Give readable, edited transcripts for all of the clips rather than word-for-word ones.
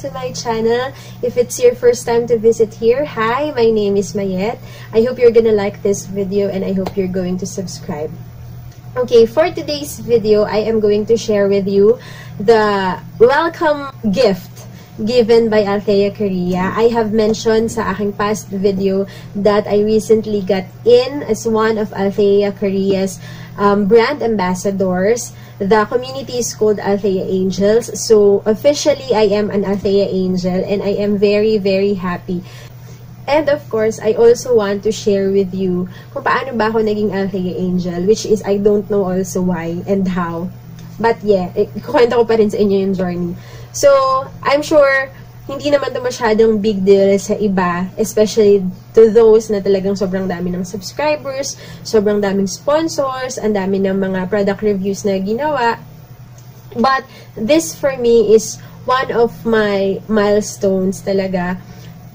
to my channel. If it's your first time to visit here, hi, my name is Mayette. I hope you're gonna like this video and I hope you're going to subscribe. Okay, for today's video, I am going to share with you the welcome gift given by Althea Korea. I have mentioned sa aking past video that I recently got in as one of Althea Korea's brand ambassadors. The community is called Althea Angels. So officially, I am an Althea Angel and I am very, very happy. And of course, I also want to share with you kung paano ba ako naging Althea Angel, which is I don't know also why and how. But yeah, kukwento ko pa rin sa inyo yung journey. So, I'm sure, hindi naman ito masyadong big deal sa iba, especially to those na talagang sobrang dami ng subscribers, sobrang daming sponsors, ang dami ng mga product reviews na ginawa. But, this for me is one of my milestones talaga,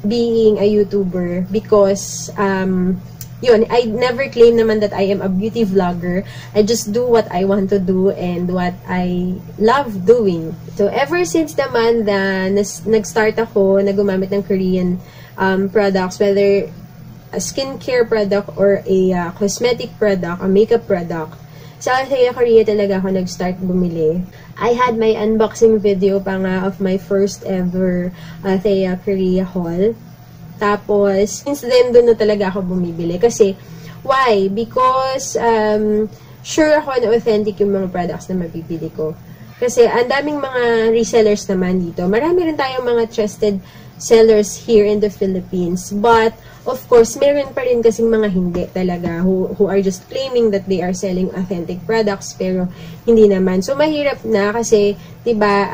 being a YouTuber, because, yun, I never claim naman that I am a beauty vlogger. I just do what I want to do and what I love doing. So, ever since naman na nag-start ako, nagumamit ng Korean products, whether a skincare product or a cosmetic product, a makeup product, sa Althea Korea talaga ako nag-start bumili. I had my unboxing video pa nga of my first ever Althea Korea haul. Tapos, since then, doon na talaga ako bumibili. Kasi, why? Because, sure ako na authentic yung mga products na mabibili ko. Kasi, ang daming mga resellers naman dito. Marami rin tayong mga trusted sellers here in the Philippines. But, of course, meron pa rin kasing mga hindi talaga who are just claiming that they are selling authentic products, pero hindi naman. So, mahirap na kasi, diba,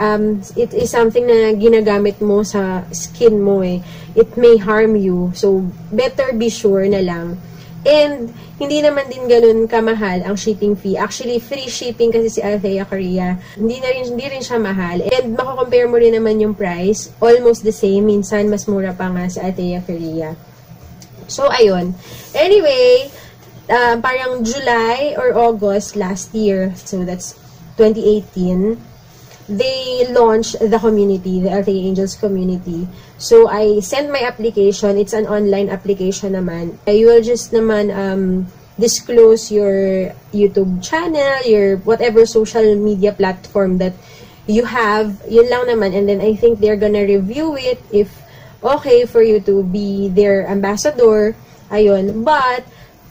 it is something na ginagamit mo sa skin mo eh. It may harm you. So, better be sure na lang. And, hindi naman din ganun kamahal ang shipping fee. Actually, free shipping kasi si Althea Korea. Hindi rin siya mahal. And, makakompare mo rin naman yung price. Almost the same. Minsan, mas mura pa nga sa Althea Korea. So, ayun. Anyway, parang July or August last year, so that's 2018, they launched the community, the Althea Angels community. So, I sent my application. It's an online application naman. You will just naman disclose your YouTube channel, your whatever social media platform that you have. Yun lang naman. And then, I think they're gonna review it if okay for you to be their ambassador. Ayun. But,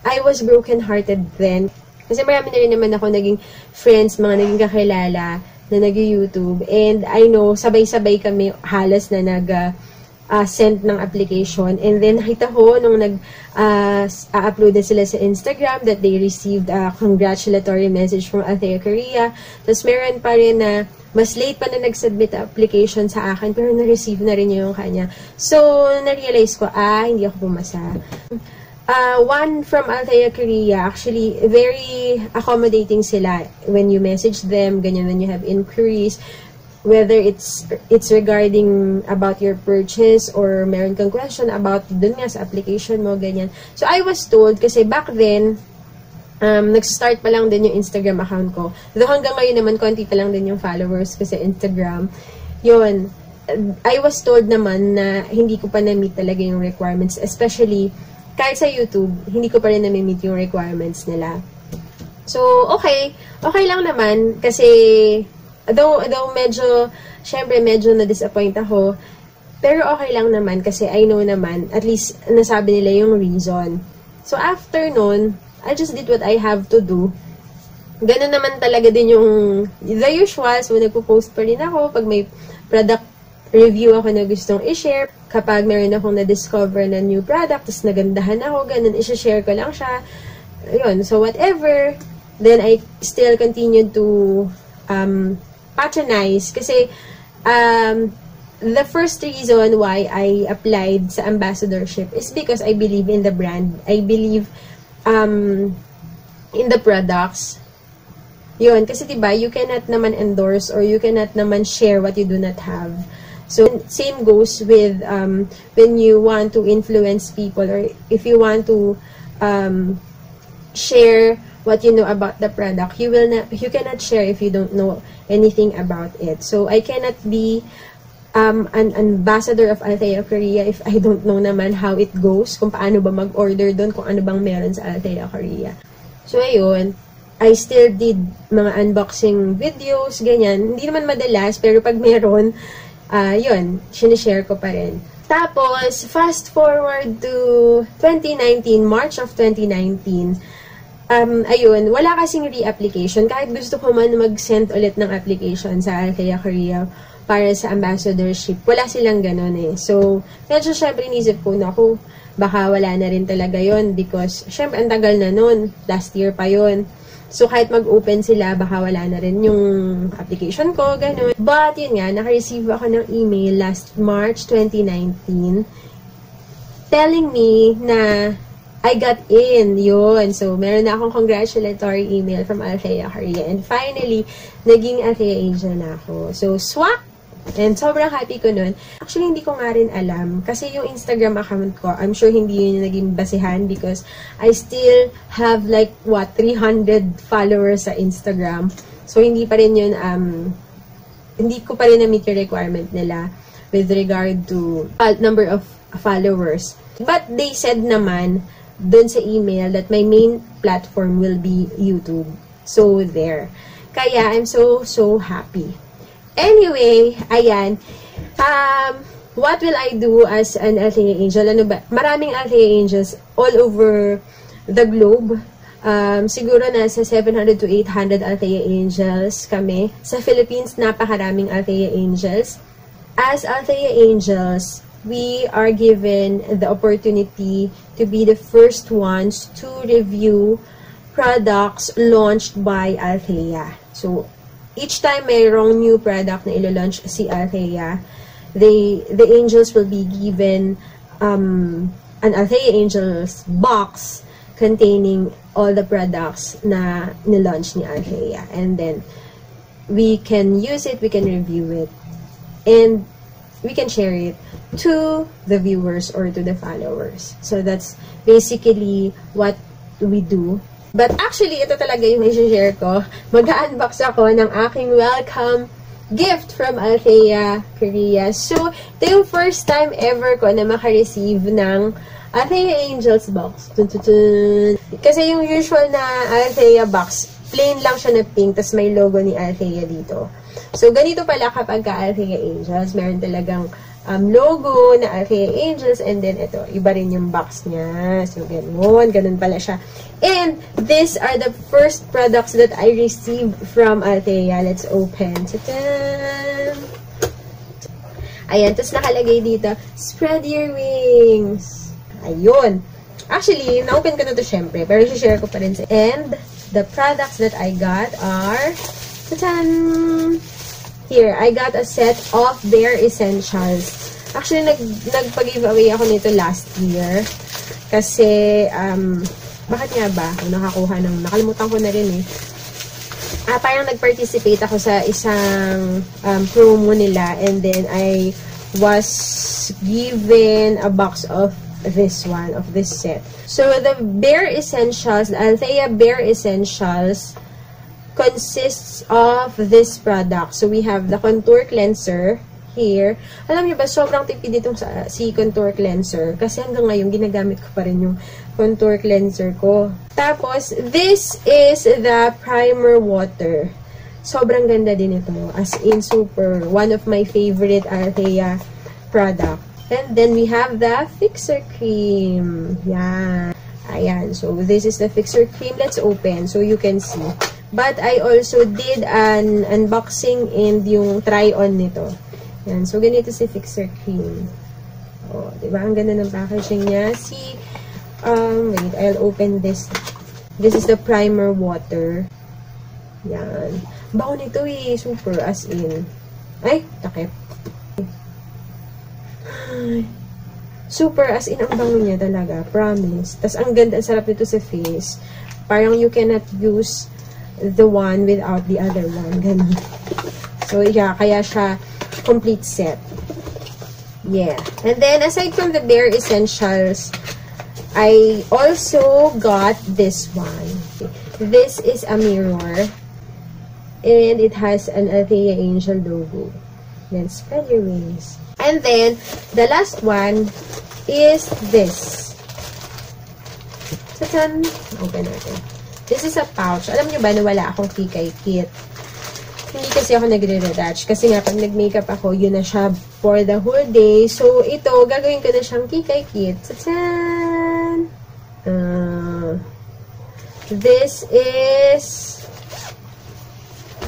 I was broken-hearted then. Kasi marami na rin naman ako naging friends, mga naging kakilala na nag-YouTube. And I know, sabay-sabay kami halos na nag-send ng application. And then, nakita ko nung nag-upload na sila sa Instagram that they received a congratulatory message from Althea Korea. Tapos, meron pa rin na mas late pa na nag-submit application sa akin, pero na-receive na rin niya yung kanya. So, na-realize ko, hindi ako pumasa. One from Althea Korea, actually, very accommodating sila when you message them, ganyan, when you have inquiries, whether it's regarding about your purchase or meron kang question about dun nga sa application mo, ganyan. So, I was told, kasi back then, nag-start pa lang din yung Instagram account ko. Though hanggang ngayon naman, konti pa lang din yung followers ko sa Instagram. Yun, I was told naman na hindi ko pa na-meet talaga yung requirements, especially kahit sa YouTube, hindi ko pa rin nami-meet yung requirements nila. So, okay lang naman kasi though medyo, syempre medyo na-disappoint ako, pero okay lang naman kasi I know naman, at least nasabi nila yung reason. So, after nun, I just did what I have to do. Ganun naman talaga din yung the usual, so nagpo-post pa rin ako pag may product review ako na gustong i-share. Kapag meron akong na-discover na new product, tapos nagandahan ako, ganun, i-share ko lang siya. Yun, so whatever. Then, I still continued to patronize. Kasi, the first reason why I applied sa ambassadorship is because I believe in the brand. I believe in the products. Yun, kasi diba, you cannot naman endorse or you cannot naman share what you do not have. So, same goes with when you want to influence people or if you want to share what you know about the product, you cannot share if you don't know anything about it. So, I cannot be an ambassador of Althea Korea if I don't know naman how it goes, kung paano ba mag-order doon, kung ano bang meron sa Althea Korea. So, ayun. I still did mga unboxing videos, ganyan. Hindi naman madalas, pero pag meron, yun, sinishare ko pa rin. Tapos, fast forward to 2019, March of 2019. Ayun, wala kasing re-application. Kahit gusto ko man mag-send ulit ng application sa Althea Korea para sa ambassadorship, wala silang ganun eh. So, medyo syempre inisip ko, naku, baka wala na rin talaga yon because syempre ang tagal na nun, last year pa yon. So, kahit mag-open sila, baka wala na rin yung application ko, ganun. But, yun nga, naka-receive ako ng email last March 2019 telling me na I got in, yun. So, meron na akong congratulatory email from Althea Korea. And finally, naging Althea Angel na ako. So, swak! And sobrang happy ko nun. Actually, hindi ko nga rin alam. Kasi yung Instagram account ko, I'm sure hindi yun yung naging basihan because I still have like, what, 300 followers sa Instagram. So, hindi pa rin yun, hindi ko pa rin na-meet yung requirement nila with regard to number of followers. But they said naman, dun sa email that my main platform will be YouTube. So, there. Kaya, I'm so happy. Anyway, ayan. What will I do as an Althea Angel? Ano ba? Maraming Althea Angels all over the globe. Siguro nasa 700 to 800 Althea Angels kami. Sa Philippines, napakaraming Althea Angels. As Althea Angels, we are given the opportunity to be the first ones to review products launched by Althea. So, each time mayroong new product na ilo-launch si Althea, the angels will be given an Althea Angels box containing all the products na nilaunch ni Althea. And then, we can use it, we can review it, and we can share it to the viewers or to the followers. So that's basically what we do. But actually, ito talaga yung i-share ko. Mag-unbox ako ng aking welcome gift from Althea Korea. So, ito yung first time ever ko na maka-receive ng Althea Angels box. Dun, dun, dun. Kasi yung usual na Althea box, plain lang siya na pink, tas may logo ni Althea dito. So, ganito pala kapag ka-Althea Angels, meron talagang logo na Althea Angels, and then ito, iba rin yung box niya. So, ganun pala siya. And, these are the first products that I received from Althea. Let's open. Ta-da! Ayan, tapos nakalagay dito, spread your wings. Ayun. Actually, na-open ko na ito syempre, pero share ko pa rin sa. And, the products that I got are, ta-da! Here, I got a set of Bear Essentials. Actually, nagpa-giveaway ako nito last year. Kasi, bakit nga ba? Nakakuha ng, nakalimutan ko na rin eh. Parang nag-participate ako sa isang promo nila. And then, I was given a box of this one, of this set. So, the Bear Essentials, Althea Bear Essentials, consists of this product. So, we have the contour cleanser here. Alam niyo ba, sobrang tipid itong si contour cleanser. Kasi hanggang ngayon, ginagamit ko pa rin yung contour cleanser ko. Tapos, this is the primer water. Sobrang ganda din ito. As in, super. One of my favorite Althea product. And then, we have the fixer cream. Yan. Ayan. So, this is the fixer cream. Let's open so you can see. But I also did an unboxing and yung try-on nito. Yan. So, ganito si Fixer Cream. O, diba? Ang ganda ng packaging niya. See, wait, I'll open this. This is the primer water. Yan. Bago nito eh. Super, as in. Ay, takip. Super, as in, ang bango niya talaga. Promise. Tas ang ganda, ang sarap nito sa face. Parang you cannot use the one without the other one. Ganun. So, yeah. Kaya siya complete set. Yeah. And then, aside from the Bear Essentials, I also got this one. This is a mirror. And it has an Althea Angel logo. then spread your wings. And then the last one is this. Ta-tan! Open natin. This is a pouch. Alam nyo ba na wala akong kikay kit? Hindi kasi ako nagre-retouch. Kasi nga pag nag-makeup ako, yun na siya for the whole day. So, ito, gagawin ko na siyang kikay kit. Ta-tan! This is...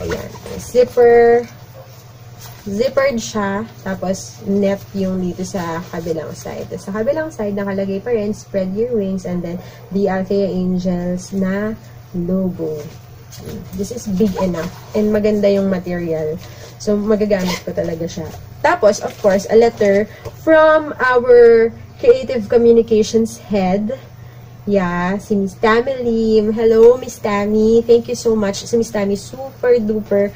Ayan. Zippered siya. Tapos, net yung dito sa kabilang side. Sa kabilang side, nakalagay pa rin, spread your wings, and then, the Althea Angels na logo. This is big enough. And maganda yung material. So, magagamit ko talaga siya. Tapos, of course, a letter from our creative communications head. Yeah, si Miss Tammy Lim. Hello, Miss Tammy. Thank you so much. Si Miss Tammy, super duper,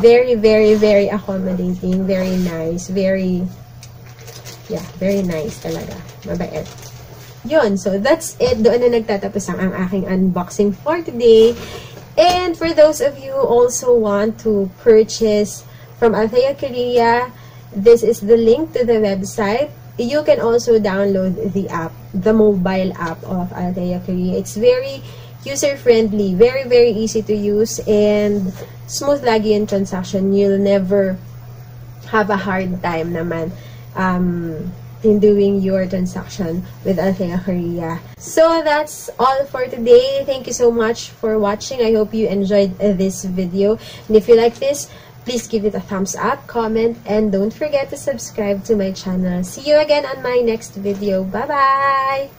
very, very, very accommodating. Very nice. Very, yeah, very nice talaga. Mabait. Yun, so that's it. Doon na nagtatapos ang aking unboxing for today. And for those of you who also want to purchase from Althea Korea, this is the link to the website. You can also download the app, the mobile app of Althea Korea. It's very user-friendly, very, very easy to use, and smooth lagi yung transaction. You'll never have a hard time naman in doing your transaction with Althea Korea. So that's all for today. Thank you so much for watching. I hope you enjoyed this video. And if you like this, please give it a thumbs up, comment, and don't forget to subscribe to my channel. See you again on my next video. Bye-bye!